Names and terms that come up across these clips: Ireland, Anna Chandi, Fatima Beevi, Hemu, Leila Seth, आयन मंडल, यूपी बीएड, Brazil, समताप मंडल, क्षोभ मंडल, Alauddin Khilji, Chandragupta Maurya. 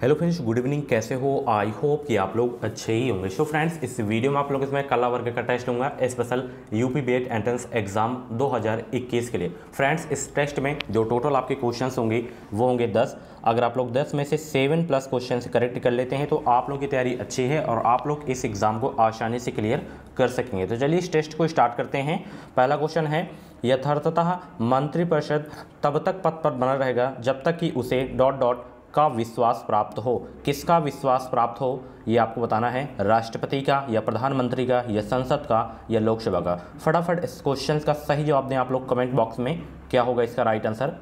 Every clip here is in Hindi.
Hello friends, good evening. कैसे हो? आई होप कि आप लोग अच्छे ही होंगे। सो फ्रेंड्स, इस वीडियो में आप लोग इसमें कला वर्ग का टेस्ट लूँगा special यूपी बीएड entrance exam 2021 के लिए। फ्रेंड्स, इस टेस्ट में जो टोटल आपके क्वेश्चंस होंगे वो होंगे 10। अगर आप लोग 10 में से 7+ क्वेश्चन करेक्ट कर लेते हैं तो आप लोग की तैयारी अच्छी है और आप लोग इस एग्ज़ाम को आसानी से क्लियर कर सकेंगे। तो चलिए इस टेस्ट को स्टार्ट करते हैं। पहला क्वेश्चन है, यथार्थतः मंत्रिपरिषद तब तक पद पर बना रहेगा जब तक कि उसे ... का विश्वास प्राप्त हो। किसका विश्वास प्राप्त हो ये आपको बताना है, राष्ट्रपति का या प्रधानमंत्री का या संसद का या लोकसभा का। फटाफट इस क्वेश्चन का सही जवाब दें आप लोग कमेंट बॉक्स में, क्या होगा इसका राइट आंसर।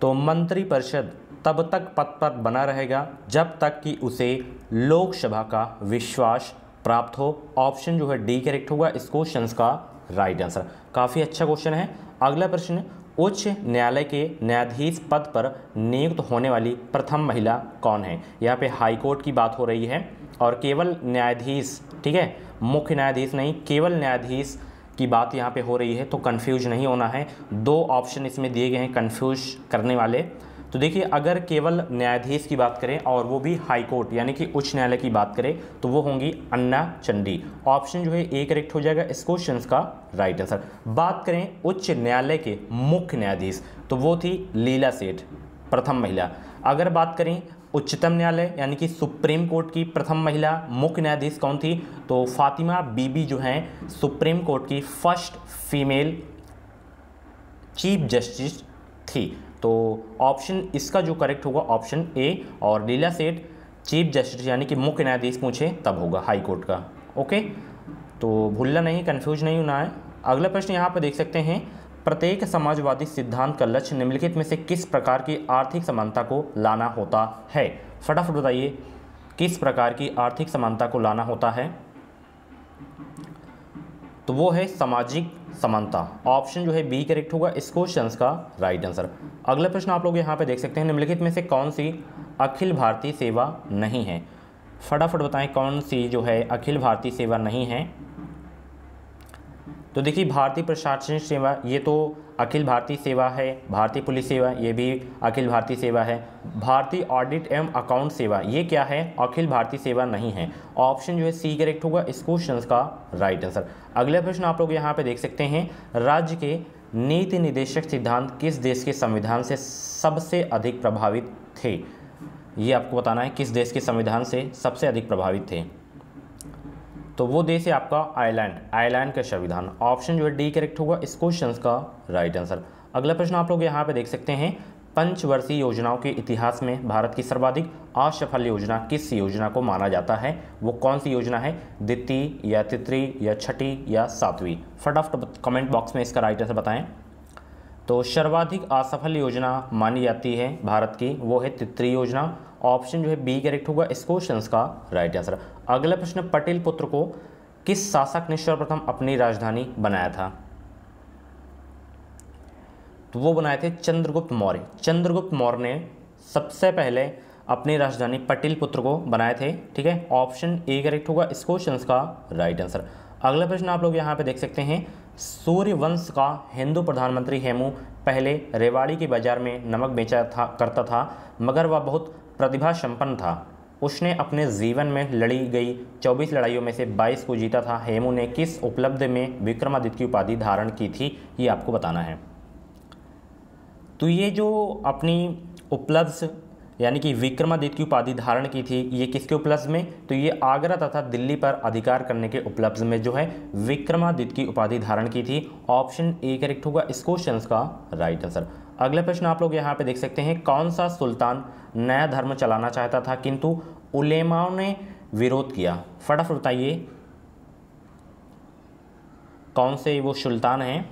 तो मंत्रिपरिषद तब तक पद पर बना रहेगा जब तक कि उसे लोकसभा का विश्वास प्राप्त हो। ऑप्शन जो है डी करेक्ट होगा इस क्वेश्चन का राइट आंसर। काफ़ी अच्छा क्वेश्चन है। अगला प्रश्न, उच्च न्यायालय के न्यायाधीश पद पर नियुक्त होने वाली प्रथम महिला कौन है। यहाँ पे हाई कोर्ट की बात हो रही है और केवल न्यायाधीश, ठीक है, मुख्य न्यायाधीश नहीं, केवल न्यायाधीश की बात यहाँ पे हो रही है, तो कंफ्यूज नहीं होना है। 2 ऑप्शन इसमें दिए गए हैं कंफ्यूज करने वाले। तो देखिए, अगर केवल न्यायाधीश की बात करें और वो भी हाई कोर्ट यानी कि उच्च न्यायालय की बात करें तो वो होंगी अन्ना चंडी। ऑप्शन जो है ए करेक्ट हो जाएगा इस क्वेश्चन का राइट आंसर। बात करें उच्च न्यायालय के मुख्य न्यायाधीश तो वो थी लीला सेठ, प्रथम महिला। अगर बात करें उच्चतम न्यायालय यानी कि सुप्रीम कोर्ट की प्रथम महिला मुख्य न्यायाधीश कौन थी, तो फातिमा बीबी जो हैं सुप्रीम कोर्ट की फर्स्ट फीमेल चीफ जस्टिस थी। तो ऑप्शन इसका जो करेक्ट होगा ऑप्शन ए, और लीला सेठ चीफ जस्टिस यानी कि मुख्य न्यायाधीश पूछे तब होगा हाई कोर्ट का। ओके, तो भूलना नहीं, कंफ्यूज नहीं होना है। अगला प्रश्न यहाँ पर देख सकते हैं, प्रत्येक समाजवादी सिद्धांत का लक्ष्य निम्नलिखित में से किस प्रकार की आर्थिक समानता को लाना होता है। फटाफट बताइए किस प्रकार की आर्थिक समानता को लाना होता है। तो वो है सामाजिक समानता। ऑप्शन जो है बी करेक्ट होगा इस क्वेश्चन का राइट आंसर। अगला प्रश्न आप लोग यहाँ पे देख सकते हैं, निम्नलिखित में से कौन सी अखिल भारतीय सेवा नहीं है। फटाफट बताएं कौन सी जो है अखिल भारतीय सेवा नहीं है। तो देखिए, भारतीय प्रशासनिक सेवा ये तो अखिल भारतीय सेवा है, भारतीय पुलिस सेवा ये भी अखिल भारतीय सेवा है, भारतीय ऑडिट एवं अकाउंट सेवा ये क्या है, अखिल भारतीय सेवा नहीं है। ऑप्शन जो है सी करेक्ट होगा इस क्वेश्चन का राइट आंसर। अगला प्रश्न आप लोग यहाँ पे देख सकते हैं, राज्य के नीति निर्देशक सिद्धांत किस देश के संविधान से सबसे अधिक प्रभावित थे। ये आपको बताना है किस देश के संविधान से सबसे अधिक प्रभावित थे। तो वो देश है आपका आयरलैंड, आयरलैंड का संविधान। ऑप्शन जो है डी करेक्ट होगा इस क्वेश्चन का राइट आंसर। अगला प्रश्न आप लोग यहाँ पे देख सकते हैं, पंचवर्षीय योजनाओं के इतिहास में भारत की सर्वाधिक असफल योजना किस योजना को माना जाता है। वो कौन सी योजना है, द्वितीय या तृतीय या छठी या सातवीं। फटाफट कमेंट बॉक्स में इसका राइट आंसर बताएं। तो सर्वाधिक असफल योजना मानी जाती है भारत की, वो है तृतीय योजना। ऑप्शन जो है बी करेक्ट होगा इस क्वेश्चन का राइट आंसर। अगला प्रश्न, पटेल पुत्र को किस शासक ने सर्वप्रथम अपनी राजधानी बनाया था। तो वो बनाए थे चंद्रगुप्त मौर्य। चंद्रगुप्त मौर्य ने सबसे पहले अपनी राजधानी पटेल पुत्र को बनाए थे, ठीक है। ऑप्शन ए करेक्ट होगा इस क्वेश्चन का राइट आंसर। अगला प्रश्न आप लोग यहाँ पे देख सकते हैं, सूर्यवंश का हिंदू प्रधानमंत्री हेमू पहले रेवाड़ी के बाजार में नमक बेचा था करता था, मगर वह बहुत प्रतिभा संपन्न था। उसने अपने जीवन में लड़ी गई 24 लड़ाइयों में से 22 को जीता था। हेमू ने किस उपलब्धि में विक्रमादित्य की उपाधि धारण की थी, ये आपको बताना है। तो ये जो अपनी उपलब्धि यानी कि विक्रमादित्य की उपाधि धारण की थी, ये किसके उपलब्धि में, तो ये आगरा तथा दिल्ली पर अधिकार करने के उपलब्धि में जो है विक्रमादित्य की उपाधि धारण की थी। ऑप्शन ए करेक्ट होगा इस क्वेश्चन का राइट आंसर। अगला प्रश्न आप लोग यहाँ पे देख सकते हैं, कौन सा सुल्तान नया धर्म चलाना चाहता था किंतु उलेमाओं ने विरोध किया। फटाफट बताइए कौन से वो सुल्तान हैं।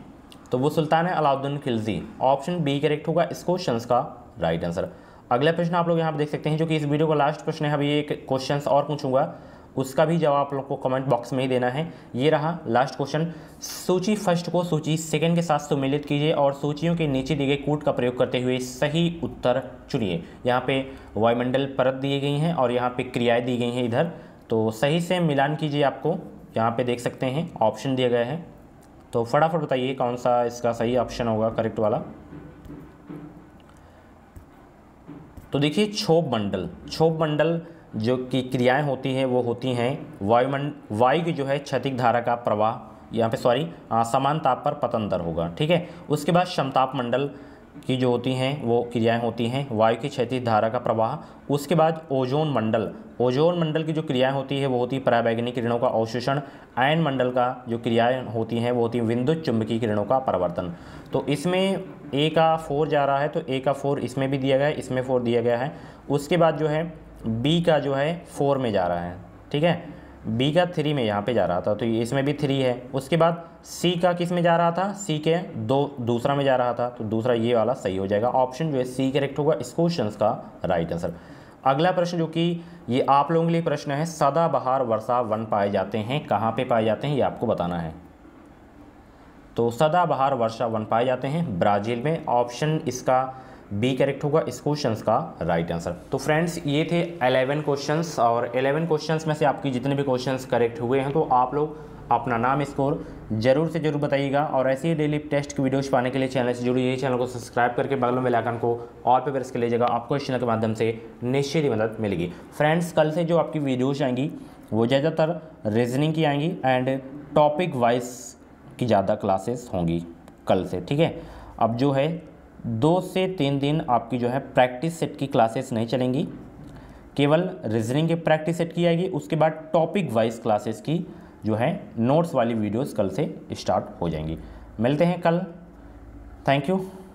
तो वो सुल्तान है Alauddin Khilji. Option B correct होगा इस क्वेश्चन का राइट आंसर। अगला प्रश्न आप लोग यहाँ पे देख सकते हैं, जो कि इस वीडियो का लास्ट प्रश्न है, अभी एक क्वेश्चन और पूछूंगा, उसका भी जवाब आप लोग को कमेंट बॉक्स में ही देना है। ये रहा लास्ट क्वेश्चन, सूची फर्स्ट को सूची सेकंड के साथ सुमेलित कीजिए और सूचियों के नीचे दिए गए कूट का प्रयोग करते हुए सही उत्तर चुनिए। यहाँ पे वायुमंडल परत दी गई हैं और यहाँ पे क्रियाएँ दी गई हैं इधर, तो सही से मिलान कीजिए। आपको यहाँ पे देख सकते हैं ऑप्शन दिया गया है, तो फटाफट बताइए कौन सा इसका सही ऑप्शन होगा, करेक्ट वाला। तो देखिए क्षोभ मंडल जो की क्रियाएं होती हैं वो होती हैं वायु की जो है क्षैतिज धारा का प्रवाह यहाँ पे समान ताप पर पतन दर होगा, ठीक है। उसके बाद समताप मंडल की जो होती हैं वो क्रियाएं होती हैं वायु की क्षैतिज धारा का प्रवाह। उसके बाद ओजोन मंडल की जो क्रियाएं होती है वो होती है पराबैंगनी किरणों का अवशोषण। आयन मंडल का जो क्रियाएं होती हैं वो होती है विद्युत चुंबकीय किरणों का परावर्तन। तो इसमें ए का 4 जा रहा है, तो ए का 4 इसमें भी दिया गया है, इसमें 4 दिया गया है। उसके बाद जो है बी का जो है 4 में जा रहा है, ठीक है, बी का 3 में यहाँ पे जा रहा था, तो इसमें भी 3 है। उसके बाद सी का किस में जा रहा था, सी के दूसरा में जा रहा था, तो दूसरा ये वाला सही हो जाएगा, ऑप्शन जो है सी करेक्ट होगा इस क्वेश्चन का राइट आंसर। अगला प्रश्न जो कि ये आप लोगों के लिए प्रश्न है, सदाबहार वर्षा वन पाए जाते हैं, कहाँ पे पाए जाते हैं ये आपको बताना है। तो सदाबहार वर्षा वन पाए जाते हैं ब्राज़ील में, ऑप्शन इसका बी करेक्ट होगा इस क्वेश्चन का राइट आंसर। तो फ्रेंड्स ये थे 11 क्वेश्चंस और 11 क्वेश्चंस में से आपके जितने भी क्वेश्चंस करेक्ट हुए हैं तो आप लोग अपना नाम स्कोर जरूर से जरूर बताइएगा। और ऐसे ही डेली टेस्ट की वीडियोज़ पाने के लिए चैनल से जुड़िए, चैनल को सब्सक्राइब करके बगल में बेल आइकन को और पे प्रेस कर लीजिएगा, आपको इस चैनल के माध्यम से निश्चित ही मदद मिलेगी। फ्रेंड्स कल से जो आपकी वीडियोज़ आएंगी वो ज़्यादातर रीजनिंग की आएंगी एंड टॉपिक वाइज की ज़्यादा क्लासेस होंगी कल से, ठीक है। अब जो है 2 से 3 दिन आपकी जो है प्रैक्टिस सेट की क्लासेस नहीं चलेंगी, केवल रीजनिंग के प्रैक्टिस सेट की आएगी। उसके बाद टॉपिक वाइज क्लासेस की जो है नोट्स वाली वीडियोस कल से स्टार्ट हो जाएंगी। मिलते हैं कल, थैंक यू।